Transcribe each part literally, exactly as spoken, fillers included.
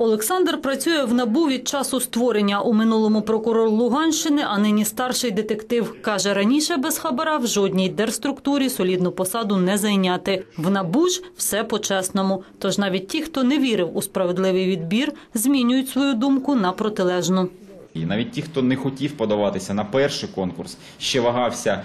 Олександр працює в НАБУ від часу створення. У минулому прокурор Луганщини, а нині старший детектив. Каже, раніше без хабара в жодній держструктурі солідну посаду не зайняти. В НАБУ ж все по-чесному. Тож навіть ті, хто не вірив у справедливий відбір, змінюють свою думку на протилежну. І навіть ті, хто не хотів подаватися на перший конкурс, ще вагався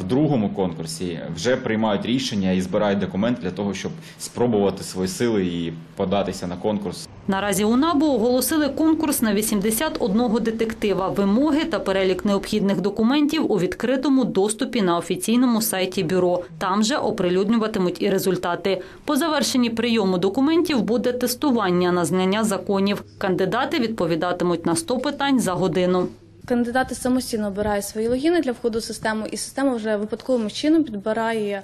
в другому конкурсі, вже приймають рішення і збирають документи для того, щоб спробувати свої сили і податися на конкурс. Наразі у НАБУ оголосили конкурс на вісімдесят одного детектива. Вимоги та перелік необхідних документів у відкритому доступі на офіційному сайті бюро. Там же оприлюднюватимуть і результати. По завершенні прийому документів буде тестування на знання законів. Кандидати відповідатимуть на сто питань за годину. Кандидати самостійно обирають свої логіни для входу в систему, і система вже випадковим чином підбирає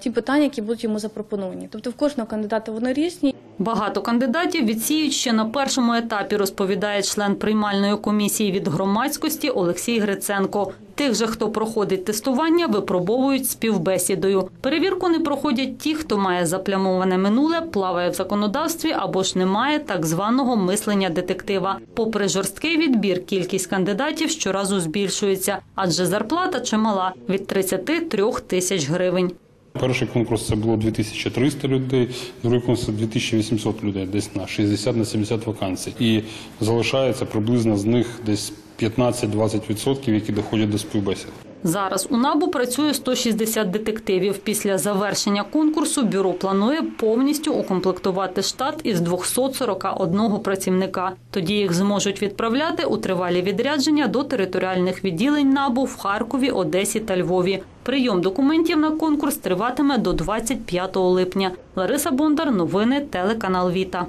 ті питання, які будуть йому запропоновані. Тобто в кожного кандидата вони різні. Багато кандидатів відсіють ще на першому етапі, розповідає член приймальної комісії від громадськості Олексій Гриценко. Тих же, хто проходить тестування, випробовують співбесідою. Перевірку не проходять ті, хто має заплямоване минуле, плаває в законодавстві або ж не має так званого мислення детектива. Попри жорсткий відбір, кількість кандидатів щоразу збільшується, адже зарплата чимала – від тридцяти трьох тисяч гривень. Перший конкурс – це було дві тисячі триста людей, другий конкурс – дві тисячі вісімсот людей, десь на шістдесят на сімдесят вакансій. І залишається приблизно з них десь п'ятнадцять-двадцять відсотків, які доходять до співбесід. Зараз у НАБУ працює сто шістдесят детективів. Після завершення конкурсу бюро планує повністю укомплектувати штат із двохсот сорока одного працівника. Тоді їх зможуть відправляти у тривалі відрядження до територіальних відділень НАБУ в Харкові, Одесі та Львові. Прийом документів на конкурс триватиме до двадцять п'ятого липня. Лариса Бондар, новини, телеканал ВІТА.